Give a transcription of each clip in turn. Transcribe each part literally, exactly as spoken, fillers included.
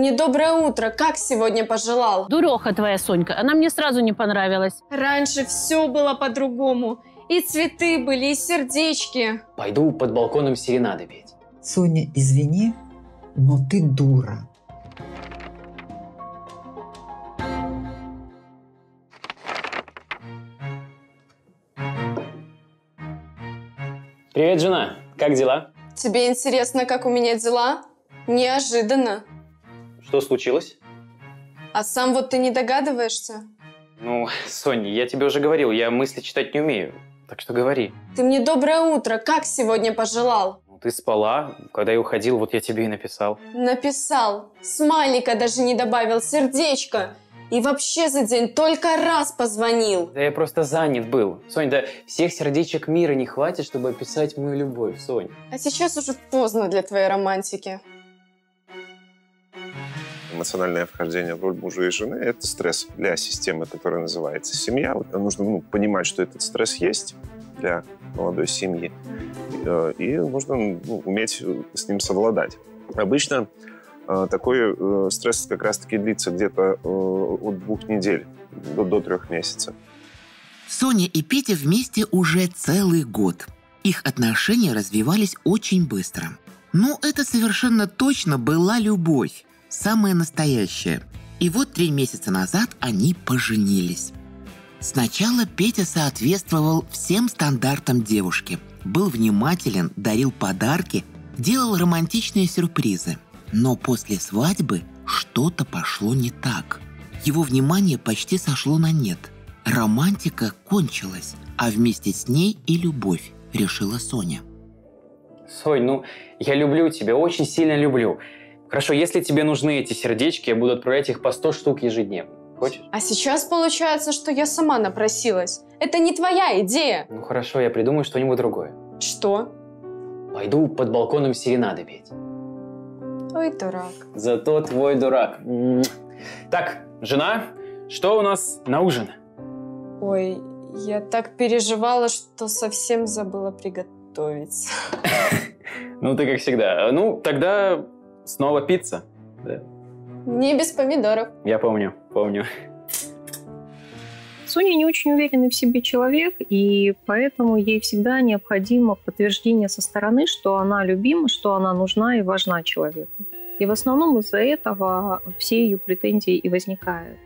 мне доброе утро. Как сегодня пожелал? Дуреха твоя Сонька. Она мне сразу не понравилась. Раньше все было по-другому. И цветы были, и сердечки. Пойду под балконом серенады петь. Соня, извини, но ты дура. Привет, жена. Как дела? Тебе интересно, как у меня дела? Неожиданно. Что случилось? А сам вот ты не догадываешься? Ну, Соня, я тебе уже говорил, я мысли читать не умею. Так что говори. Ты мне доброе утро. Как сегодня пожелал? Ты спала, когда я уходил, вот я тебе и написал. Написал. Смайлика даже не добавил, сердечко. И вообще за день только раз позвонил. Да я просто занят был. Сонь, да всех сердечек мира не хватит, чтобы описать мою любовь, Сонь. А сейчас уже поздно для твоей романтики. Эмоциональное вхождение в роль мужа и жены – это стресс для системы, которая называется семья. Нужно ну, понимать, что этот стресс есть для молодой семьи. И нужно ну, уметь с ним совладать. Обычно такой стресс как раз-таки длится где-то от двух недель до, до трех месяцев. Соня и Петя вместе уже целый год. Их отношения развивались очень быстро. Но это совершенно точно была любовь. Самое настоящее. И вот три месяца назад они поженились. Сначала Петя соответствовал всем стандартам девушки. Был внимателен, дарил подарки, делал романтичные сюрпризы. Но после свадьбы что-то пошло не так. Его внимание почти сошло на нет. Романтика кончилась, а вместе с ней и любовь, решила Соня. Сонь, ну я люблю тебя, очень сильно люблю. Хорошо, если тебе нужны эти сердечки, я буду отправлять их по сто штук ежедневно. Хочешь? А сейчас получается, что я сама напросилась. Это не твоя идея. Ну хорошо, я придумаю что-нибудь другое. Что? Пойду под балконом серенады петь. Ой, дурак. Зато твой дурак. Так, жена, что у нас на ужин? Ой, я так переживала, что совсем забыла приготовить. Ну ты как всегда. Ну тогда... Снова пицца? Да. Не без помидоров. Я помню, помню. Соня не очень уверенный в себе человек, и поэтому ей всегда необходимо подтверждение со стороны, что она любима, что она нужна и важна человеку. И в основном из-за этого все ее претензии и возникают.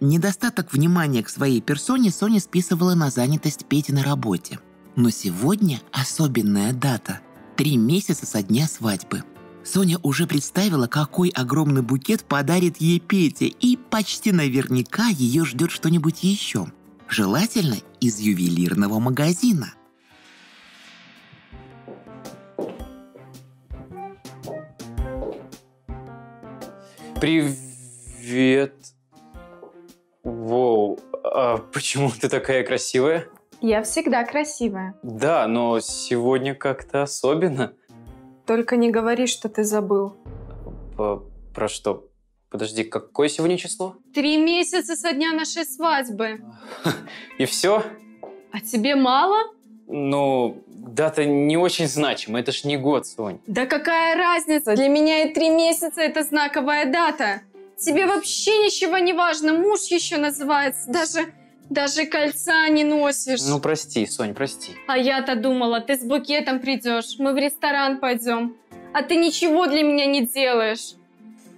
Недостаток внимания к своей персоне Соня списывала на занятость Пети на работе. Но сегодня особенная дата – три месяца со дня свадьбы. Соня уже представила, какой огромный букет подарит ей Петя, и почти наверняка ее ждет что-нибудь еще. Желательно из ювелирного магазина. Привет. Воу, а почему ты такая красивая? Я всегда красивая. Да, но сегодня как-то особенно. Только не говори, что ты забыл. По- про что? Подожди, какое сегодня число? Три месяца со дня нашей свадьбы. И все? А тебе мало? Ну, дата не очень значима, это ж не год, Сонь. Да какая разница? Для меня и три месяца – это знаковая дата. Тебе вообще ничего не важно, муж еще называется, даже... Даже кольца не носишь. Ну, прости, Сонь, прости. А я-то думала, ты с букетом придешь, мы в ресторан пойдем. А ты ничего для меня не делаешь.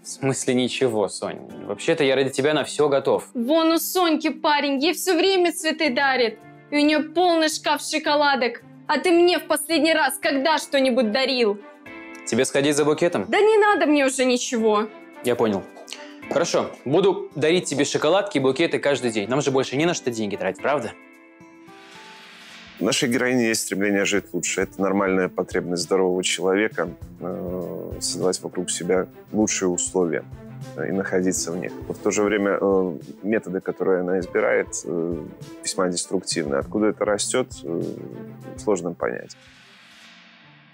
В смысле ничего, Сонь? Вообще-то я ради тебя на все готов. Вон у Соньки парень, ей все время цветы дарит. И у нее полный шкаф шоколадок. А ты мне в последний раз когда что-нибудь дарил? Тебе сходить за букетом? Да не надо мне уже ничего. Я понял. Хорошо, буду дарить тебе шоколадки и букеты каждый день. Нам же больше не на что деньги тратить, правда? У нашей героини есть стремление жить лучше. Это нормальная потребность здорового человека э, создавать вокруг себя лучшие условия э, и находиться в них. Но в то же время э, методы, которые она избирает, э, весьма деструктивны. Откуда это растет, э, сложно понять.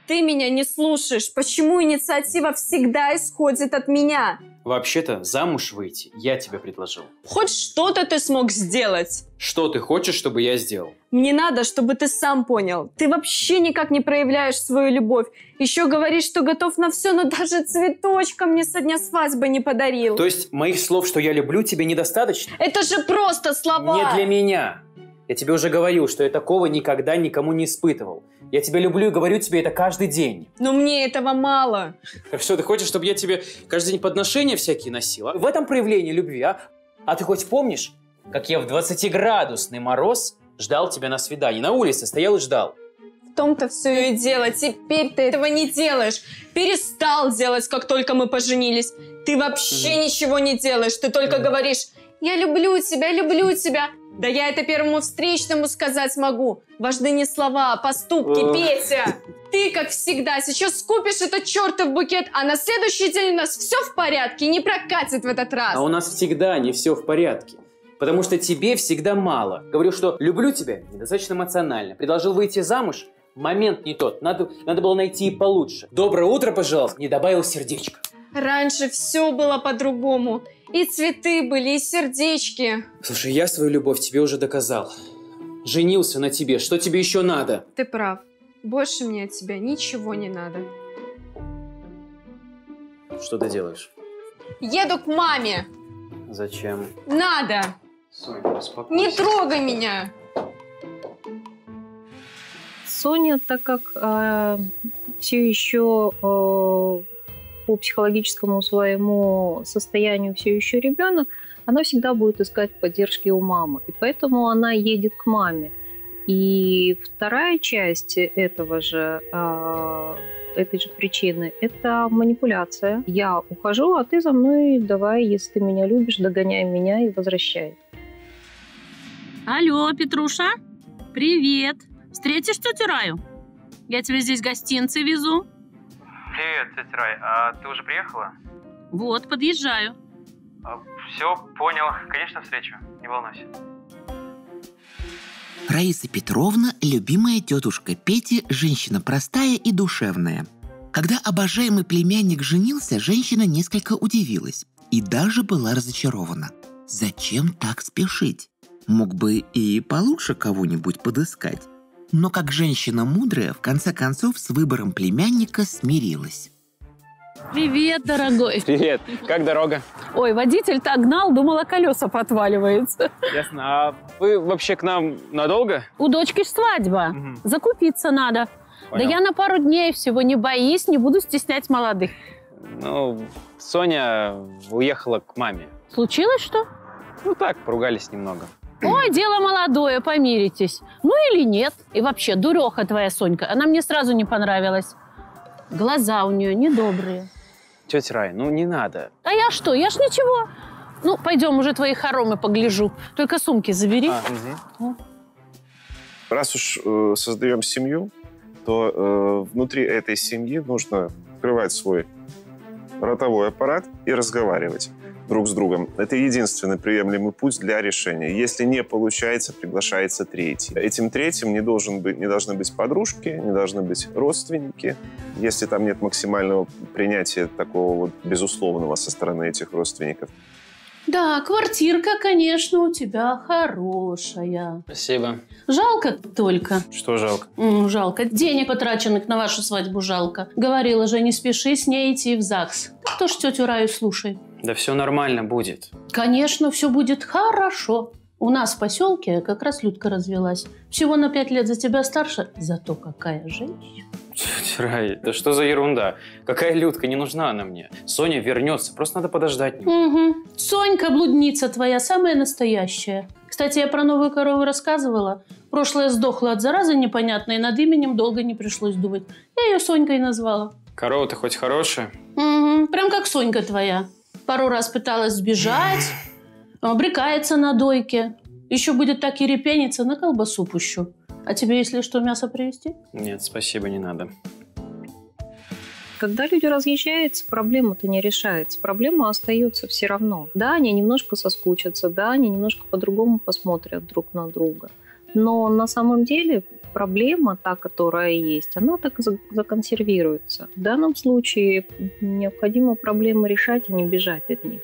Ты меня не слушаешь. Почему инициатива всегда исходит от меня? Вообще-то замуж выйти я тебе предложил. Хоть что-то ты смог сделать. Что ты хочешь, чтобы я сделал? Мне надо, чтобы ты сам понял. Ты вообще никак не проявляешь свою любовь. Еще говоришь, что готов на все, но даже цветочка мне со дня свадьбы не подарил. То есть моих слов, что я люблю, тебе недостаточно? Это же просто слова. Не для меня. Я тебе уже говорил, что я такого никогда никому не испытывал. Я тебя люблю и говорю тебе это каждый день. Но мне этого мало. Что, ты хочешь, чтобы я тебе каждый день подношения всякие носила? В этом проявлении любви, а? А ты хоть помнишь, как я в двадцатиградусный мороз ждал тебя на свидании? На улице стоял и ждал. В том-то все и дело. Теперь ты этого не делаешь. Перестал делать, как только мы поженились. Ты вообще mm. ничего не делаешь. Ты только mm. говоришь, я люблю тебя, люблю тебя. Да я это первому встречному сказать могу. Важны не слова, а поступки, О. Петя. Ты, как всегда, сейчас купишь этот чертов букет, а на следующий день у нас все в порядке, не прокатит в этот раз. А у нас всегда не все в порядке, потому что тебе всегда мало. Говорю, что люблю тебя недостаточно эмоционально. Предложил выйти замуж, момент не тот, надо, надо было найти и получше. Доброе утро, пожалуйста, не добавил сердечко. Раньше все было по-другому. И цветы были, и сердечки. Слушай, я свою любовь тебе уже доказал. Женился на тебе. Что тебе еще надо? Ты прав. Больше мне от тебя ничего не надо. Что ты делаешь? Еду к маме. Зачем? Надо. Соня, успокойся. Не трогай меня. Соня, так как э, все еще... Э, по психологическому своему состоянию все еще ребенок, она всегда будет искать поддержки у мамы. И поэтому она едет к маме. И вторая часть этого же, этой же причины – это манипуляция. Я ухожу, а ты за мной давай, если ты меня любишь, догоняй меня и возвращай. Алло, Петруша, привет. Встретишь тетю Раю? Я тебе здесь гостинцы везу. Привет, тетя Рай. А ты уже приехала? Вот, подъезжаю. А, все, понял. Конечно, встречу. Не волнуйся. Раиса Петровна – любимая тетушка Пети, женщина простая и душевная. Когда обожаемый племянник женился, женщина несколько удивилась и даже была разочарована. Зачем так спешить? Мог бы и получше кого-нибудь подыскать. Но как женщина мудрая, в конце концов, с выбором племянника смирилась. Привет, дорогой. Привет. Как дорога? Ой, водитель так гнал, думала, колеса подваливаются. Ясно. А вы вообще к нам надолго? У дочки свадьба. Угу. Закупиться надо. Понял. Да я на пару дней всего, не боюсь, не буду стеснять молодых. Ну, Соня уехала к маме. Случилось что? Ну так, поругались немного. Ой, дело молодое, помиритесь. Ну или нет. И вообще, дуреха твоя Сонька, она мне сразу не понравилась. Глаза у нее недобрые. Тетя Рай, ну не надо. А я что? Я ж ничего. Ну, пойдем, уже твои хоромы погляжу. Только сумки забери. А, угу. Раз уж э, создаем семью, то э, внутри этой семьи нужно открывать свой ротовой аппарат и разговаривать друг с другом. Это единственный приемлемый путь для решения. Если не получается, приглашается третий. Этим третьим не, должен быть, не должны быть подружки, не должны быть родственники. Если там нет максимального принятия такого вот безусловного со стороны этих родственников. Да, квартирка, конечно, у тебя хорошая. Спасибо. Жалко только. Что жалко? М, жалко. Денег, потраченных на вашу свадьбу, жалко. Говорила же, не спеши с ней идти в ЗАГС. Кто ж тетю Раю слушай? Да все нормально будет. Конечно, все будет хорошо. У нас в поселке как раз Людка развелась. Всего на пять лет за тебя старше, зато какая женщина. Тетя Рай, да что за ерунда? Какая Людка, не нужна она мне. Соня вернется, просто надо подождать. Угу. Сонька, блудница твоя, самая настоящая. Кстати, я про новую корову рассказывала. Прошлое сдохло от заразы непонятной, над именем долго не пришлось думать. Я ее Сонькой назвала. Корова-то хоть хорошая? Угу. Прям как Сонька твоя. Пару раз пыталась сбежать, обрекается на дойке. Еще будет так и репениться, на колбасу пущу. А тебе, если что, мясо привезти? Нет, спасибо, не надо. Когда люди разъезжаются, проблема-то не решается. Проблема остается все равно. Да, они немножко соскучатся, да, они немножко по-другому посмотрят друг на друга. Но на самом деле проблема, та, которая есть, она так законсервируется. В данном случае необходимо проблемы решать, а не бежать от них.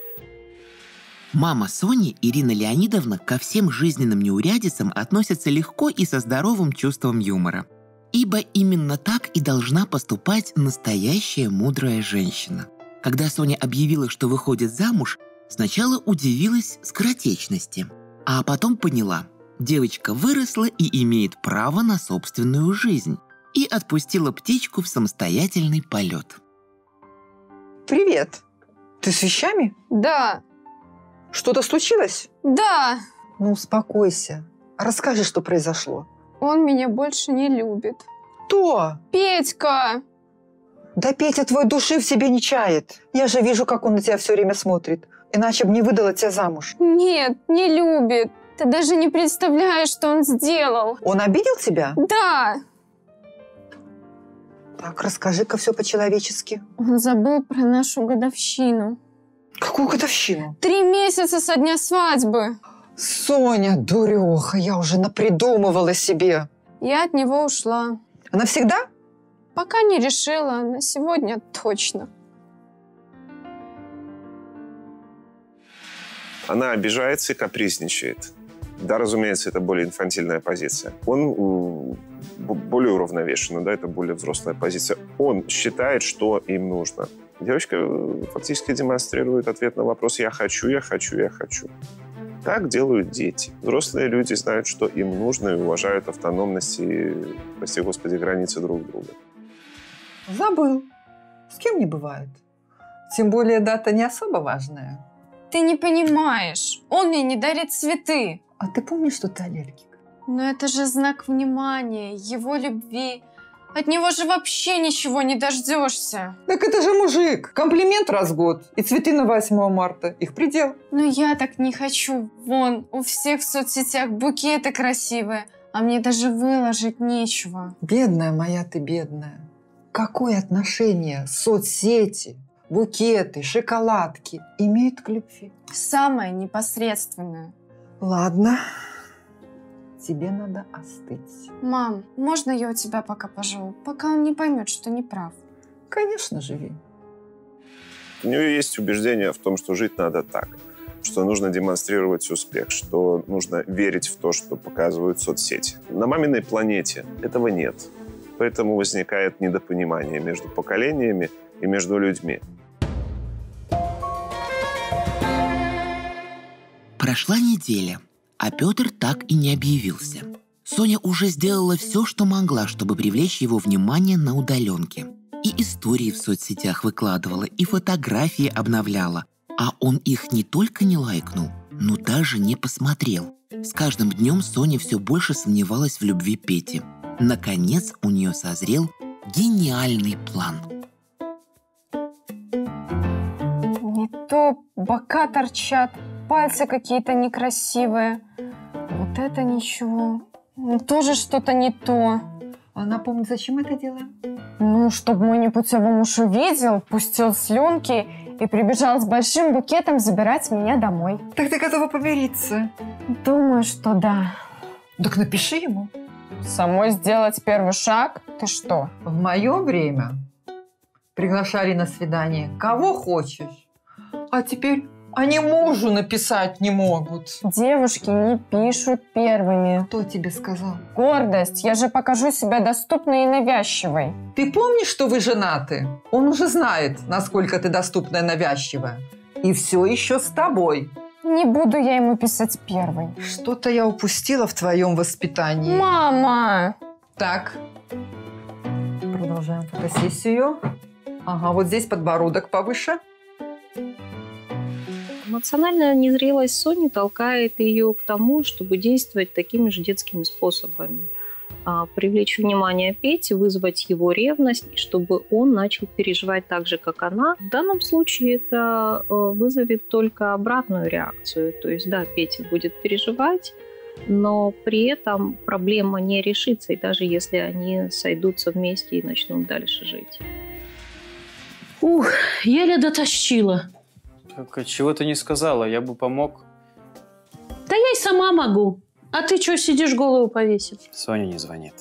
Мама Сони, Ирина Леонидовна, ко всем жизненным неурядицам относится легко и со здоровым чувством юмора. Ибо именно так и должна поступать настоящая мудрая женщина. Когда Соня объявила, что выходит замуж, сначала удивилась скоротечности, а потом поняла – девочка выросла и имеет право на собственную жизнь, и отпустила птичку в самостоятельный полет. Привет! Ты с вещами? Да. Что-то случилось? Да. Ну, успокойся. Расскажи, что произошло. Он меня больше не любит. Кто? Петька! Да Петя твой души в себе не чает. Я же вижу, как он на тебя все время смотрит. Иначе бы не выдала тебя замуж. Нет, не любит. Ты даже не представляешь, что он сделал. Он обидел тебя? Да. Так, расскажи-ка все по-человечески. Он забыл про нашу годовщину. Какую годовщину? Три месяца со дня свадьбы. Соня, дуреха, я уже напридумывала себе. Я от него ушла. А навсегда? Пока не решила, на сегодня точно. Она обижается и капризничает. Да, разумеется, это более инфантильная позиция. Он более уравновешенный, да, это более взрослая позиция. Он считает, что им нужно. Девочка фактически демонстрирует ответ на вопрос «я хочу, я хочу, я хочу». Так делают дети. Взрослые люди знают, что им нужно, и уважают автономность и, прости господи, границы друг друга. Забыл. С кем не бывает. Тем более дата не особо важная. Ты не понимаешь. Он мне не дарит цветы. А ты помнишь, что ты аллергик? Но это же знак внимания, его любви. От него же вообще ничего не дождешься. Так это же мужик. Комплимент раз в год. И цветы на восьмое марта. Их предел. Но я так не хочу. Вон, у всех в соцсетях букеты красивые. А мне даже выложить нечего. Бедная моя ты, бедная. Какое отношение соцсети, букеты, шоколадки имеют к любви? Самое непосредственное. Ладно. Тебе надо остыть. Мам, можно я у тебя пока поживу? Пока он не поймет, что не прав. Конечно, живи. У нее есть убеждение в том, что жить надо так. Что нужно демонстрировать успех. Что нужно верить в то, что показывают соцсети. На маминой планете этого нет. Поэтому возникает недопонимание между поколениями и между людьми. Прошла неделя. А Петр так и не объявился. Соня уже сделала все, что могла, чтобы привлечь его внимание на удаленке. И истории в соцсетях выкладывала, и фотографии обновляла. А он их не только не лайкнул, но даже не посмотрел. С каждым днем Соня все больше сомневалась в любви Пети. Наконец у нее созрел гениальный план. Не то бока торчат. Пальцы какие-то некрасивые. Вот это ничего. Тоже что-то не то. Она помнит, зачем это делаем? Ну, чтобы мой непутевый муж увидел, пустил слюнки и прибежал с большим букетом забирать меня домой. Так ты готова помириться? Думаю, что да. Так напиши ему. Самой сделать первый шаг? Ты что? В мое время приглашали на свидание кого хочешь, а теперь... Они мужу написать не могут. Девушки не пишут первыми. Кто тебе сказал? Гордость. Я же покажу себя доступной и навязчивой. Ты помнишь, что вы женаты? Он уже знает, насколько ты доступная и навязчивая. И все еще с тобой. Не буду я ему писать первой. Что-то я упустила в твоем воспитании. Мама! Так. Продолжаем фотосессию. Ага, вот здесь подбородок повыше. Эмоциональная незрелость Сони толкает ее к тому, чтобы действовать такими же детскими способами. Привлечь внимание Пети, вызвать его ревность, чтобы он начал переживать так же, как она. В данном случае это вызовет только обратную реакцию. То есть, да, Петя будет переживать, но при этом проблема не решится, и даже если они сойдутся вместе и начнут дальше жить. Ух, еле дотащила. Только чего ты не сказала, я бы помог. Да я и сама могу. А ты что сидишь, голову повесил? Соня не звонит.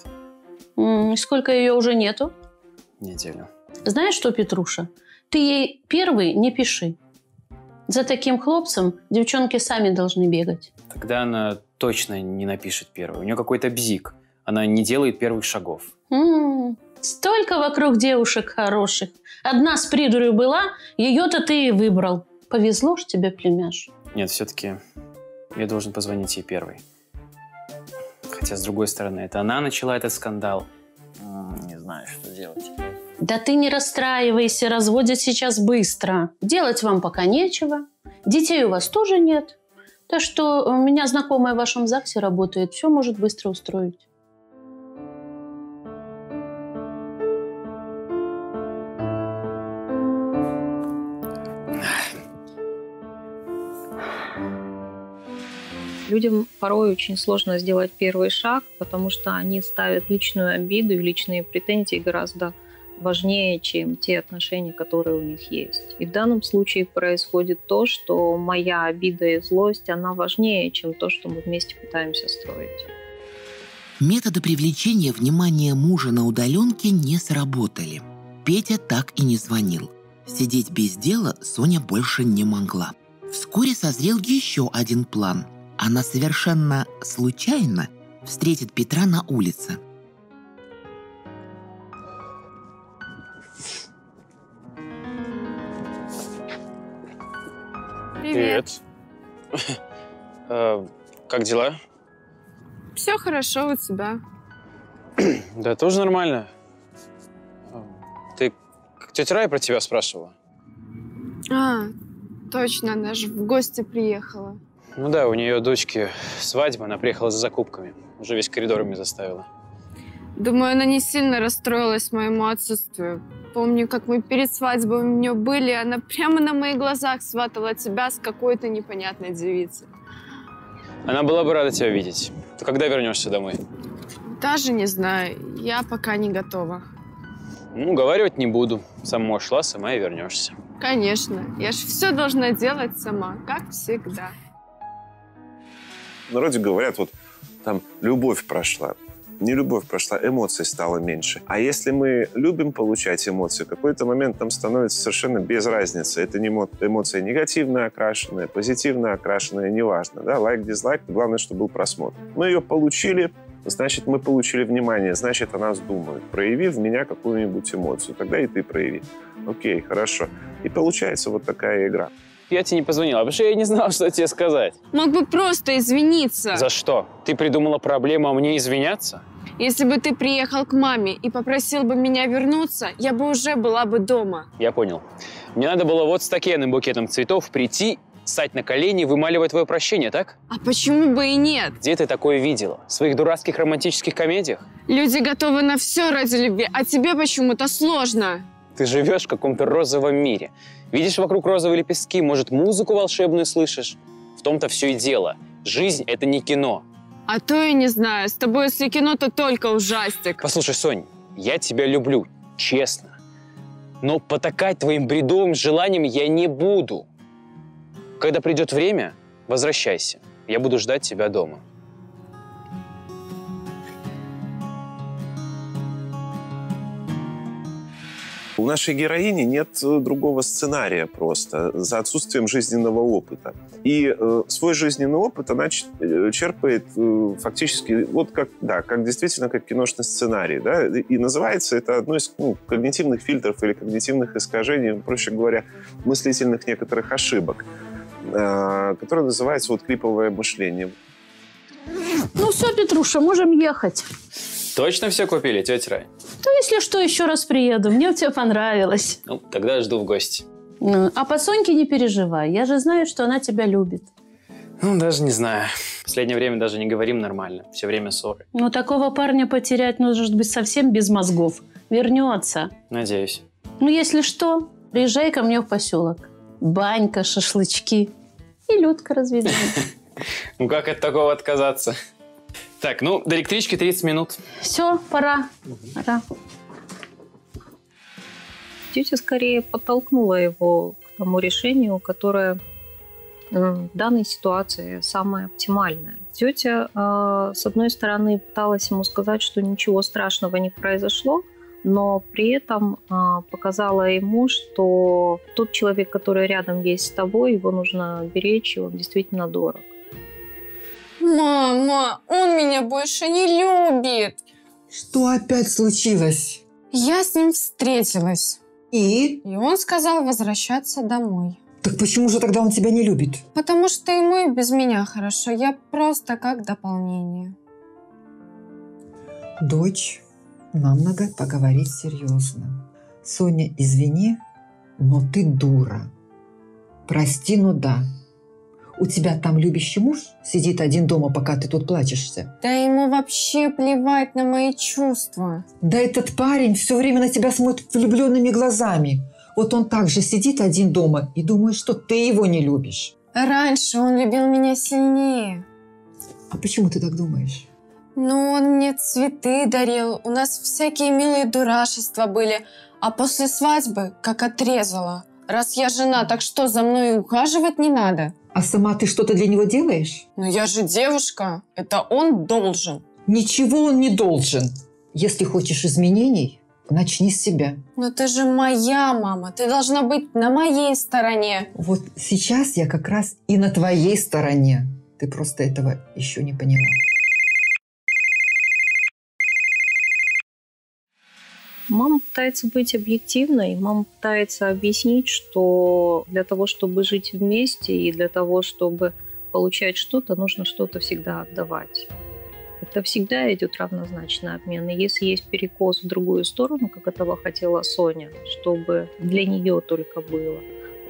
Сколько ее уже нету? Неделю. Знаешь что, Петруша? Ты ей первый не пиши. За таким хлопцем девчонки сами должны бегать. Тогда она точно не напишет первый. У нее какой-то бзик. Она не делает первых шагов. М-м-м. Столько вокруг девушек хороших. Одна с придурью была, ее-то ты и выбрал. Повезло ж тебе, племяш. Нет, все-таки я должен позвонить ей первой. Хотя, с другой стороны, это она начала этот скандал. Не знаю, что делать. Да ты не расстраивайся, разводят сейчас быстро. Делать вам пока нечего. Детей у вас тоже нет. Так что у меня знакомая в вашем ЗАГСе работает. Все может быстро устроить. Людям порой очень сложно сделать первый шаг, потому что они ставят личную обиду и личные претензии гораздо важнее, чем те отношения, которые у них есть. И в данном случае происходит то, что моя обида и злость, она важнее, чем то, что мы вместе пытаемся строить. Методы привлечения внимания мужа на удаленке не сработали. Петя так и не звонил. Сидеть без дела Соня больше не могла. Вскоре созрел еще один план. Она совершенно случайно встретит Петра на улице. Привет. Привет. А, как дела? Все хорошо, у тебя? Да, тоже нормально. Ты тетя Рая про тебя спрашивала? А, точно, она же в гости приехала. Ну да, у нее дочки свадьба, она приехала за закупками. Уже весь коридор меня заставила. Думаю, она не сильно расстроилась моему отсутствию. Помню, как мы перед свадьбой у нее были, она прямо на моих глазах сватала тебя с какой-то непонятной девицей. Она была бы рада тебя видеть. Ты когда вернешься домой? Даже не знаю, я пока не готова. Ну, уговаривать не буду. Сама шла, сама и вернешься. Конечно, я же все должна делать сама, как всегда. В народе говорят, вот там любовь прошла, не любовь прошла, эмоций стало меньше. А если мы любим получать эмоции, в какой-то момент нам становится совершенно без разницы. Это не эмоции негативно окрашенные, позитивно окрашенные, неважно, да, лайк, дизлайк, главное, чтобы был просмотр. Мы ее получили, значит, мы получили внимание, значит, о нас думают. Прояви в меня какую-нибудь эмоцию, тогда и ты прояви. Окей, хорошо. И получается вот такая игра. Я тебе не позвонила, потому что я не знала, что тебе сказать. Мог бы просто извиниться. За что? Ты придумала проблему, а мне извиняться? Если бы ты приехал к маме и попросил бы меня вернуться, я бы уже была бы дома. Я понял. Мне надо было вот с таким букетом цветов прийти, встать на колени и вымаливать твое прощение, так? А почему бы и нет? Где ты такое видела? В своих дурацких романтических комедиях? Люди готовы на все ради любви, а тебе почему-то сложно. Ты живешь в каком-то розовом мире. Видишь вокруг розовые лепестки, может, музыку волшебную слышишь? В том-то все и дело. Жизнь — это не кино. А то я не знаю. С тобой, если кино, то только ужастик. Послушай, Сонь, я тебя люблю, честно. Но потакать твоим бредовым желаниям я не буду. Когда придет время, возвращайся. Я буду ждать тебя дома. У нашей героини нет другого сценария просто, за отсутствием жизненного опыта. И э, свой жизненный опыт она черпает э, фактически, вот как, да, как действительно, как киношный сценарий. Да? И называется это одно из ну, когнитивных фильтров или когнитивных искажений, проще говоря, мыслительных некоторых ошибок, э, которое называется вот клиповое мышление. Ну все, Петруша, можем ехать. Точно все купили, тетя Рай? Да если что, еще раз приеду. Мне у тебя понравилось. Ну, тогда жду в гости. А по Соньке не переживай. Я же знаю, что она тебя любит. Ну, даже не знаю. В последнее время даже не говорим нормально. Все время ссоры. Ну, такого парня потерять, может быть, совсем без мозгов. Вернется. Надеюсь. Ну, если что, приезжай ко мне в поселок. Банька, шашлычки. И Людка разведена. Ну, как от такого отказаться? Так, ну, до электрички тридцать минут. Все, пора. Пора. Тетя скорее подтолкнула его к тому решению, которое в данной ситуации самое оптимальное. Тетя, с одной стороны, пыталась ему сказать, что ничего страшного не произошло, но при этом показала ему, что тот человек, который рядом есть с тобой, его нужно беречь, и он действительно дорог. Мама, он меня больше не любит. Что опять случилось? Я с ним встретилась. И? И он сказал возвращаться домой. Так почему же тогда он тебя не любит? Потому что ему и без меня хорошо. Я просто как дополнение. Дочь, нам надо поговорить серьезно. Соня, извини, но ты дура. Прости, но да. У тебя там любящий муж сидит один дома, пока ты тут плачешься. Да ему вообще плевать на мои чувства. Да этот парень все время на тебя смотрит влюбленными глазами. Вот он также сидит один дома и думает, что ты его не любишь. Раньше он любил меня сильнее. А почему ты так думаешь? Ну, он мне цветы дарил, у нас всякие милые дурашества были. А после свадьбы как отрезала. Раз я жена, так что за мной ухаживать не надо? А сама ты что-то для него делаешь? Ну я же девушка, это он должен. Ничего он не должен. Если хочешь изменений, начни с себя. Но ты же моя мама, ты должна быть на моей стороне. Вот сейчас я как раз и на твоей стороне. Ты просто этого еще не поняла. Мама пытается быть объективной, мама пытается объяснить, что для того, чтобы жить вместе и для того, чтобы получать что-то, нужно что-то всегда отдавать. Это всегда идет равнозначный обмен. И если есть перекос в другую сторону, как этого хотела Соня, чтобы для нее только было,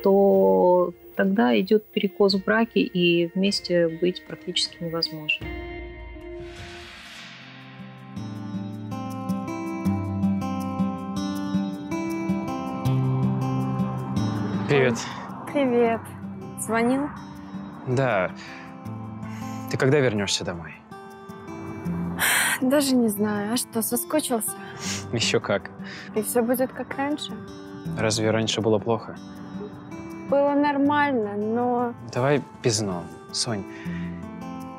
то тогда идет перекос в браке, и вместе быть практически невозможно. Привет. Привет. Звонил? Да. Ты когда вернешься домой? Даже не знаю. А что, соскучился? Еще как. И все будет как раньше? Разве раньше было плохо? Было нормально, но... Давай без «но». Сонь,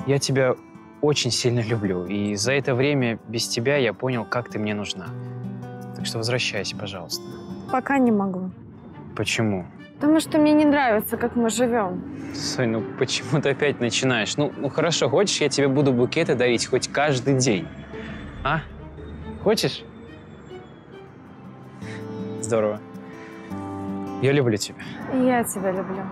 я тебя очень сильно люблю. И за это время без тебя я понял, как ты мне нужна. Так что возвращайся, пожалуйста. Пока не могу. Почему? Потому что мне не нравится, как мы живем. Сонь, ну почему ты опять начинаешь? Ну, ну хорошо, хочешь, я тебе буду букеты дарить хоть каждый день? А? Хочешь? Здорово. Я люблю тебя. Я тебя люблю.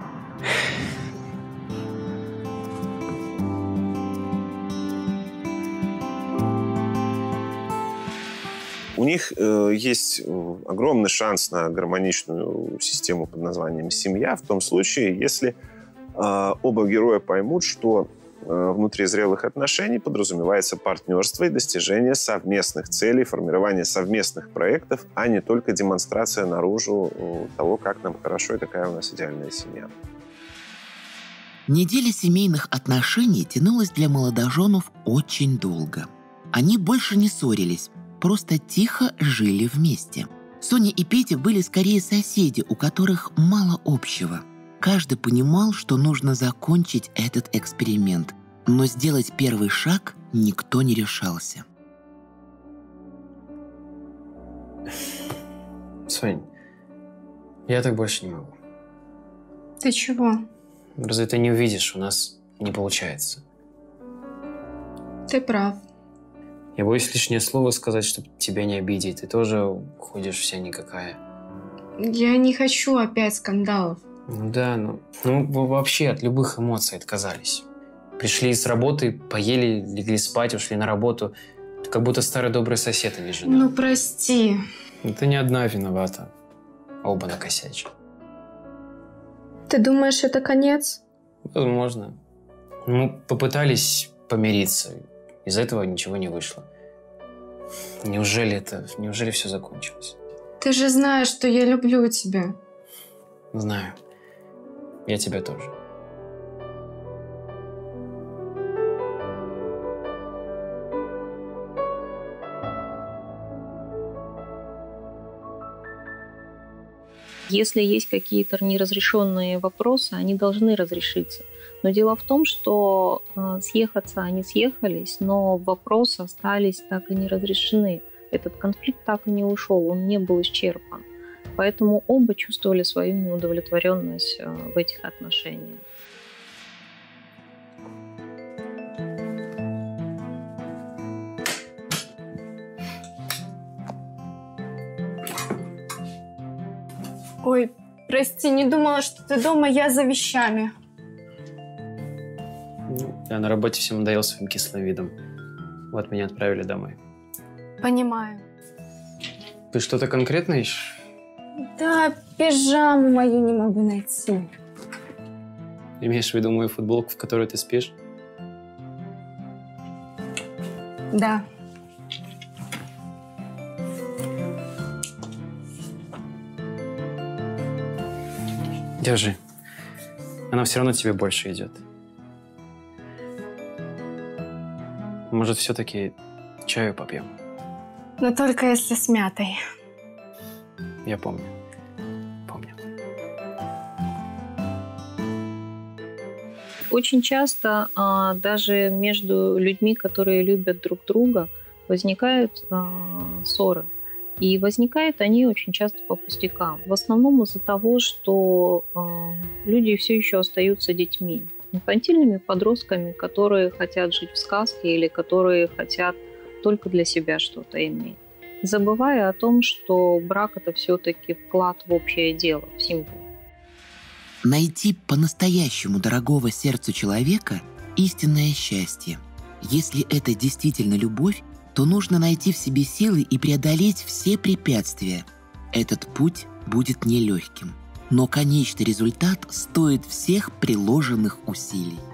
У них э, есть огромный шанс на гармоничную систему под названием «семья» в том случае, если э, оба героя поймут, что э, внутри зрелых отношений подразумевается партнерство и достижение совместных целей, формирование совместных проектов, а не только демонстрация наружу э, того, как нам хорошо и какая у нас идеальная семья. Неделя семейных отношений тянулась для молодоженов очень долго. Они больше не ссорились. Просто тихо жили вместе. Соня и Петя были скорее соседи, у которых мало общего. Каждый понимал, что нужно закончить этот эксперимент, но сделать первый шаг никто не решался. Сонь, я так больше не могу. Ты чего? Разве ты не увидишь, у нас не получается. Ты прав. Я боюсь лишнее слово сказать, чтобы тебя не обидеть. Ты тоже ходишь вся никакая. Я не хочу опять скандалов. Ну да, ну, ну вообще от любых эмоций отказались. Пришли с работы, поели, легли спать, ушли на работу. Ты как будто старый добрый сосед, а не жена. Ну прости. Ты не одна виновата. Оба накосячили. Ты думаешь, это конец? Возможно. Мы попытались помириться. Из этого ничего не вышло. Неужели это... Неужели все закончилось? Ты же знаешь, что я люблю тебя. Знаю. Я тебя тоже. Если есть какие-то неразрешенные вопросы, они должны разрешиться. Но дело в том, что съехаться они съехались, но вопросы остались так и не разрешены. Этот конфликт так и не ушел, он не был исчерпан. Поэтому оба чувствовали свою неудовлетворенность в этих отношениях. Ой, прости, не думала, что ты дома, я за вещами. Я на работе всем надоел своим кисловидом. Вот меня отправили домой. Понимаю. Ты что-то конкретное ищешь? Да, пижаму мою не могу найти. Имеешь в виду мою футболку, в которой ты спишь? Да. Держи. Она все равно тебе больше идет. Может, все-таки чаю попьем? Но только если с мятой. Я помню. Помню. Очень часто а, даже между людьми, которые любят друг друга, возникают а, ссоры. И возникают они очень часто по пустякам. В основном из-за того, что э, люди все еще остаются детьми. Инфантильными подростками, которые хотят жить в сказке или которые хотят только для себя что-то иметь. Забывая о том, что брак – это все-таки вклад в общее дело, в семью. Найти по-настоящему дорогого сердцу человека – истинное счастье. Если это действительно любовь, то нужно найти в себе силы и преодолеть все препятствия. Этот путь будет нелегким, но конечный результат стоит всех приложенных усилий.